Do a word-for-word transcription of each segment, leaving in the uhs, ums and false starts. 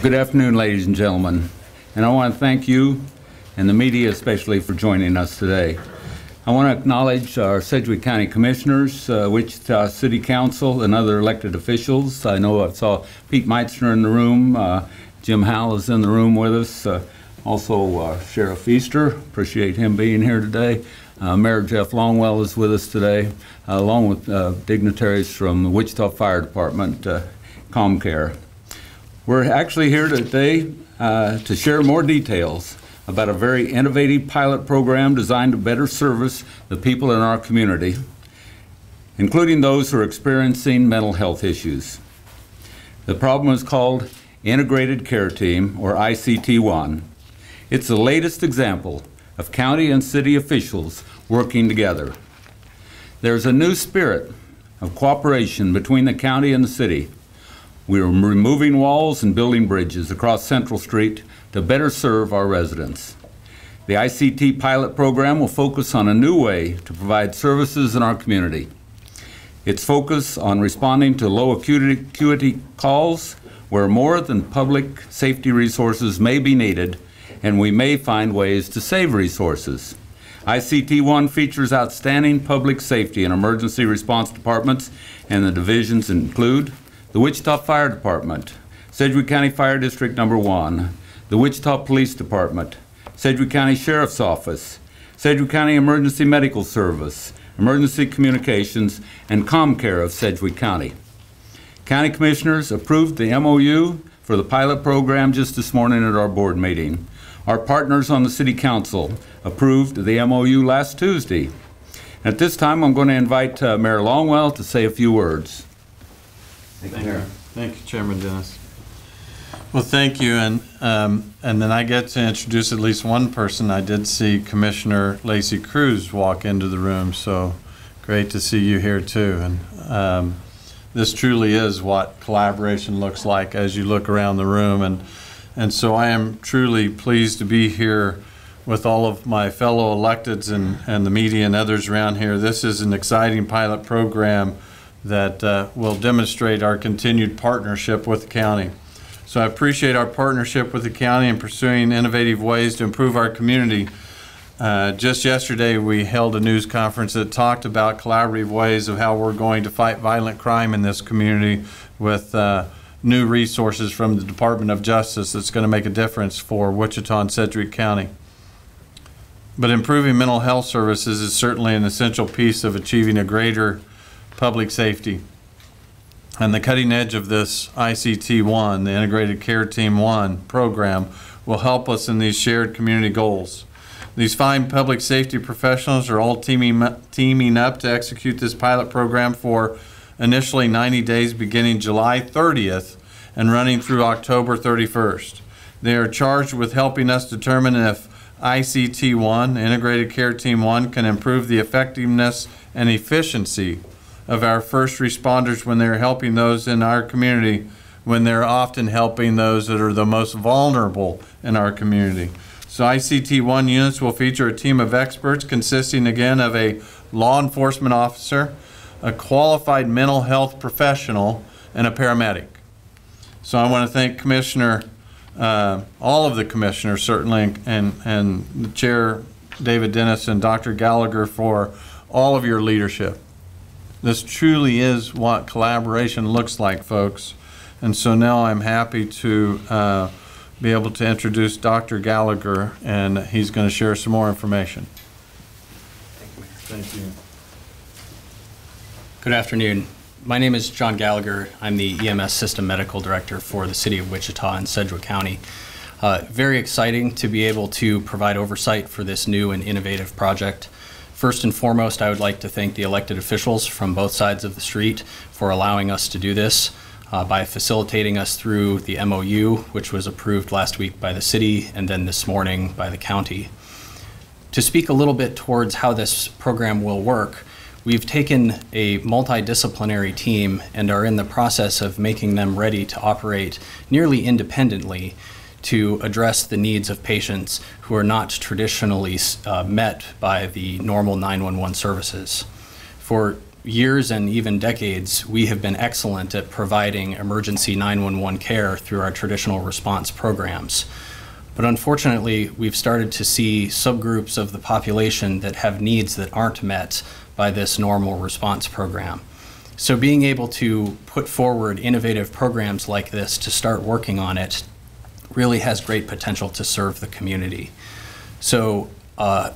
Good afternoon, ladies and gentlemen, and I want to thank you and the media especially for joining us today. I want to acknowledge our Sedgwick County Commissioners, uh, Wichita City Council, and other elected officials. I know I saw Pete Meitzner in the room, uh, Jim Howell is in the room with us, uh, also uh, Sheriff Easter, appreciate him being here today. Uh, Mayor Jeff Longwell is with us today, uh, along with uh, dignitaries from the Wichita Fire Department, uh, Comcare. We're actually here today uh, to share more details about a very innovative pilot program designed to better service the people in our community, including those who are experiencing mental health issues. The program is called Integrated Care Team, or I C T one. It's the latest example of county and city officials working together. There's a new spirit of cooperation between the county and the city. We are removing walls and building bridges across Central Street to better serve our residents. The I C T pilot program will focus on a new way to provide services in our community. Its focus on responding to low acuity calls where more than public safety resources may be needed, and we may find ways to save resources. I C T one features outstanding public safety and emergency response departments, and the divisions include the Wichita Fire Department, Sedgwick County Fire District Number one, the Wichita Police Department, Sedgwick County Sheriff's Office, Sedgwick County Emergency Medical Service, Emergency Communications, and Comcare of Sedgwick County. County Commissioners approved the M O U for the pilot program just this morning at our board meeting. Our partners on the City Council approved the M O U last Tuesday. At this time, I'm going to invite uh, Mayor Longwell to say a few words. Thank you, Mayor. Thank you, Chairman Dennis. Well, thank you, and um, and then I get to introduce at least one person. I did see Commissioner Lacey Cruz walk into the room, so great to see you here too. And um, this truly is what collaboration looks like as you look around the room, and and so I am truly pleased to be here with all of my fellow electeds and and the media and others around here. This is an exciting pilot program that uh, will demonstrate our continued partnership with the county. So I appreciate our partnership with the county in pursuing innovative ways to improve our community. Uh, just yesterday we held a news conference that talked about collaborative ways of how we're going to fight violent crime in this community with uh, new resources from the Department of Justice that's going to make a difference for Wichita and Sedgwick County. But improving mental health services is certainly an essential piece of achieving a greater public safety, and the cutting edge of this I C T one, the Integrated Care Team one program, will help us in these shared community goals. These fine public safety professionals are all teaming, teaming up to execute this pilot program for initially ninety days beginning July thirtieth and running through October thirty-first. They are charged with helping us determine if I C T one, Integrated Care Team one, can improve the effectiveness and efficiency of our first responders when they're helping those in our community, when they're often helping those that are the most vulnerable in our community. So I C T one units will feature a team of experts consisting again of a law enforcement officer, a qualified mental health professional, and a paramedic. So I want to thank Commissioner, uh, all of the commissioners certainly, and, and the Chair David Dennis and Doctor Gallagher for all of your leadership. This truly is what collaboration looks like, folks. And so now I'm happy to uh, be able to introduce Doctor Gallagher, and he's going to share some more information. Thank you. Thank you. Good afternoon. My name is John Gallagher. I'm the E M S System Medical Director for the City of Wichita and Sedgwick County. Uh, very exciting to be able to provide oversight for this new and innovative project. First and foremost, I would like to thank the elected officials from both sides of the street for allowing us to do this uh, by facilitating us through the M O U, which was approved last week by the city and then this morning by the county. To speak a little bit towards how this program will work, we've taken a multidisciplinary team and are in the process of making them ready to operate nearly independently to address the needs of patients who are not traditionally uh, met by the normal nine one one services. For years and even decades, we have been excellent at providing emergency nine one one care through our traditional response programs. But unfortunately, we've started to see subgroups of the population that have needs that aren't met by this normal response program. So being able to put forward innovative programs like this to start working on it really has great potential to serve the community. So uh,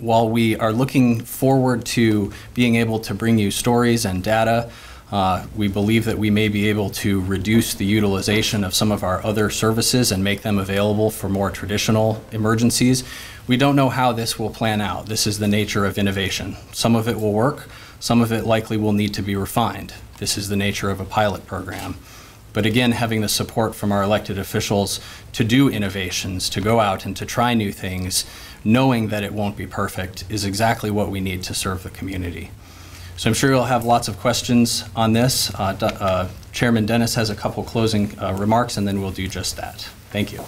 while we are looking forward to being able to bring you stories and data, Uh, we believe that we may be able to reduce the utilization of some of our other services and make them available for more traditional emergencies. We don't know how this will plan out. This is the nature of innovation. Some of it will work, some of it likely will need to be refined. This is the nature of a pilot program. But again, having the support from our elected officials to do innovations, to go out and to try new things, knowing that it won't be perfect, is exactly what we need to serve the community. So I'm sure you'll have lots of questions on this. Uh, uh, Chairman Dennis has a couple closing uh, remarks, and then we'll do just that. Thank you.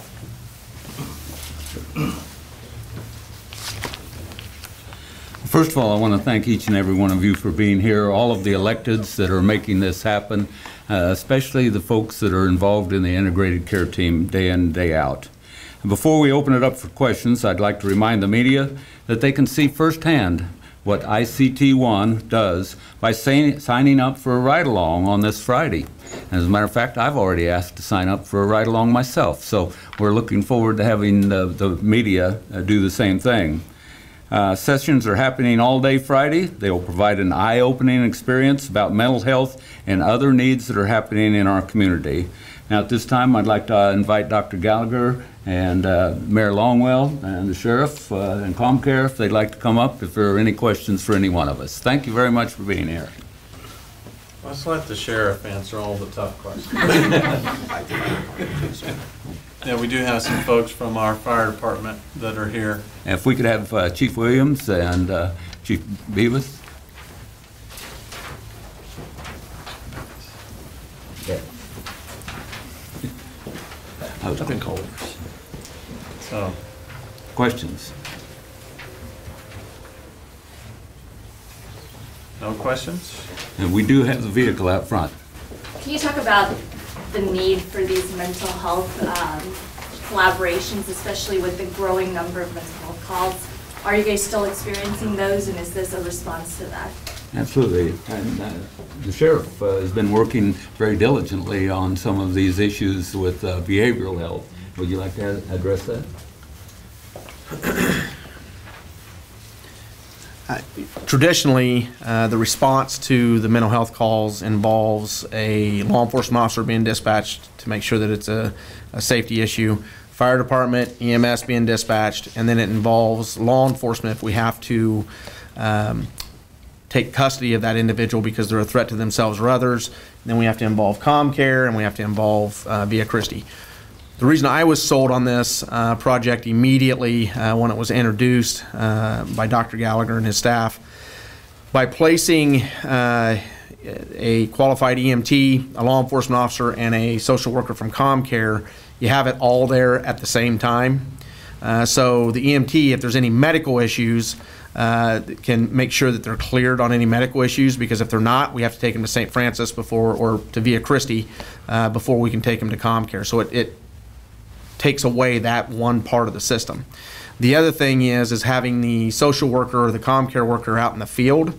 First of all, I want to thank each and every one of you for being here, all of the electeds that are making this happen, uh, especially the folks that are involved in the Integrated Care Team day in, day out. And before we open it up for questions, I'd like to remind the media that they can see firsthand what I C T one does by say, signing up for a ride-along on this Friday. And as a matter of fact, I've already asked to sign up for a ride-along myself, so we're looking forward to having the, the media uh, do the same thing. Uh, sessions are happening all day Friday. They will provide an eye-opening experience about mental health and other needs that are happening in our community. Now at this time, I'd like to uh, invite Doctor Gallagher and uh, Mayor Longwell and the Sheriff uh, and Comcare if they'd like to come up if there are any questions for any one of us. Thank you very much for being here. Let's let the Sheriff answer all the tough questions. Yeah, we do have some folks from our fire department that are here. And if we could have uh, Chief Williams and uh, Chief Beavis. I've been cold. So, questions? No questions? And we do have the vehicle out front. Can you talk about the need for these mental health um, collaborations, especially with the growing number of mental health calls? Are you guys still experiencing those, and is this a response to that? Absolutely. And, uh, the Sheriff uh, has been working very diligently on some of these issues with uh, behavioral health. Would you like to address that? Uh, traditionally, uh, the response to the mental health calls involves a law enforcement officer being dispatched to make sure that it's a, a safety issue, fire department, E M S being dispatched, and then it involves law enforcement if we have to um, take custody of that individual because they're a threat to themselves or others. And then we have to involve Comcare, and we have to involve uh, Via Christi. The reason I was sold on this uh, project immediately uh, when it was introduced uh, by Doctor Gallagher and his staff, by placing uh, a qualified E M T, a law enforcement officer, and a social worker from Comcare, you have it all there at the same time. Uh, so the E M T, if there's any medical issues, uh, can make sure that they're cleared on any medical issues, because if they're not, we have to take them to Saint Francis before, or to Via Christi uh, before we can take them to Comcare. So it, it takes away that one part of the system. The other thing is, is having the social worker or the Comcare worker out in the field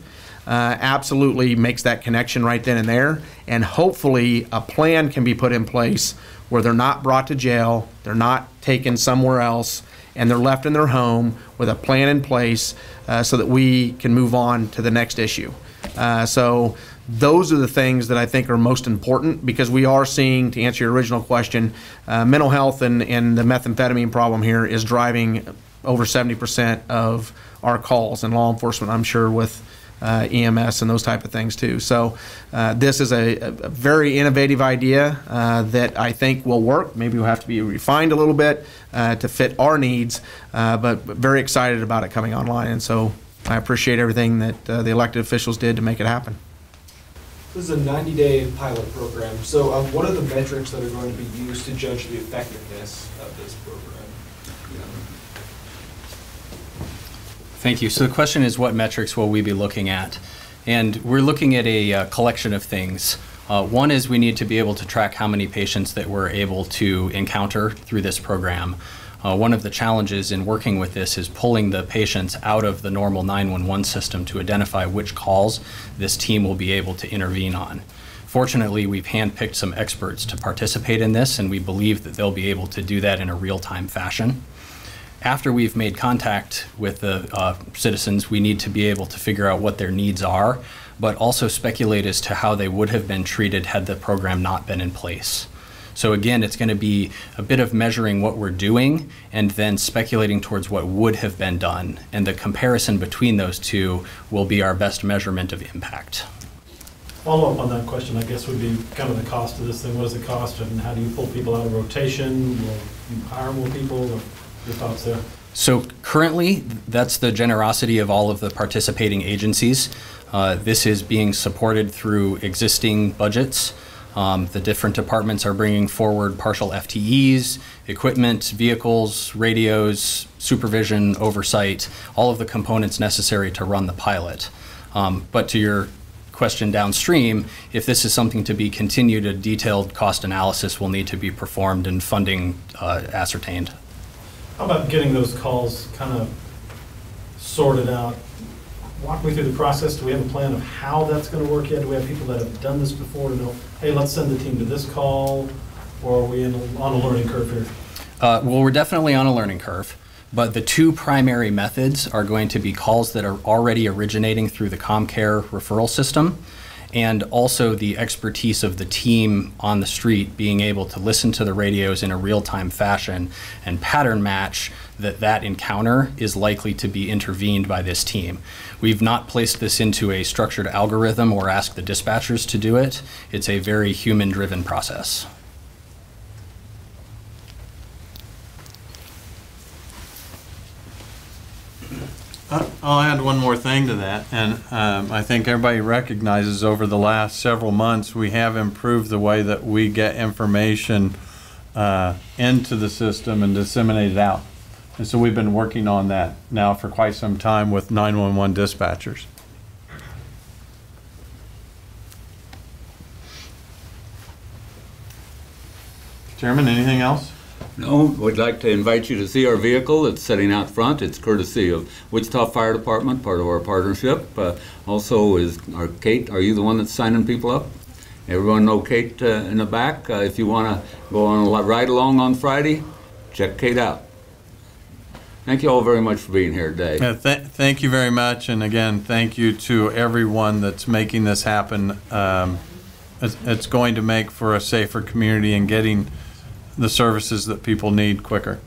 uh, absolutely makes that connection right then and there, and hopefully a plan can be put in place where they're not brought to jail, they're not taken somewhere else, and they're left in their home with a plan in place uh, so that we can move on to the next issue. Uh, so those are the things that I think are most important, because we are seeing, to answer your original question, uh, mental health and, and the methamphetamine problem here is driving over seventy percent of our calls, and law enforcement, I'm sure, with Uh, E M S and those type of things too. So uh, this is a, a very innovative idea uh, that I think will work. Maybe will have to be refined a little bit uh, to fit our needs, uh, but, but very excited about it coming online. And so I appreciate everything that uh, the elected officials did to make it happen. This is a ninety day pilot program. So um, what are the metrics that are going to be used to judge the effectiveness of this program? Thank you. So the question is, what metrics will we be looking at? And we're looking at a uh, collection of things. Uh, one is we need to be able to track how many patients that we're able to encounter through this program. Uh, one of the challenges in working with this is pulling the patients out of the normal nine one one system to identify which calls this team will be able to intervene on. Fortunately, we've handpicked some experts to participate in this, and we believe that they'll be able to do that in a real-time fashion. After we've made contact with the uh, citizens, we need to be able to figure out what their needs are, but also speculate as to how they would have been treated had the program not been in place. So again, it's going to be a bit of measuring what we're doing and then speculating towards what would have been done. And the comparison between those two will be our best measurement of impact. Follow up on that question, I guess, would be kind of the cost of this thing. What is the cost, and how do you pull people out of rotation? Will you hire more people? Or your thoughts there? So currently, that's the generosity of all of the participating agencies. Uh, this is being supported through existing budgets. Um, the different departments are bringing forward partial F T Es, equipment, vehicles, radios, supervision, oversight, all of the components necessary to run the pilot. Um, but to your question downstream, if this is something to be continued, a detailed cost analysis will need to be performed and funding uh, ascertained. How about getting those calls kind of sorted out? Walk me through the process. Do we have a plan of how that's going to work yet? Do we have people that have done this before to know, hey, let's send the team to this call, or are we in, on a learning curve here? Uh, well, we're definitely on a learning curve, but the two primary methods are going to be calls that are already originating through the Comcare referral system, and also the expertise of the team on the street being able to listen to the radios in a real-time fashion and pattern match that that encounter is likely to be intervened by this team. We've not placed this into a structured algorithm or asked the dispatchers to do it. It's a very human-driven process. I'll add one more thing to that, and um, I think everybody recognizes over the last several months we have improved the way that we get information uh, into the system and disseminate it out. And so we've been working on that now for quite some time with nine one one dispatchers. Chairman, anything else? No, we'd like to invite you to see our vehicle. It's sitting out front. It's courtesy of Wichita Fire Department, part of our partnership. Uh, also, is our Kate, are you the one that's signing people up? Everyone know Kate uh, in the back. Uh, if you want to go on a ride along on Friday, check Kate out. Thank you all very much for being here today. Uh, th thank you very much. And again, thank you to everyone that's making this happen. Um, it's, it's going to make for a safer community and getting the services that people need quicker.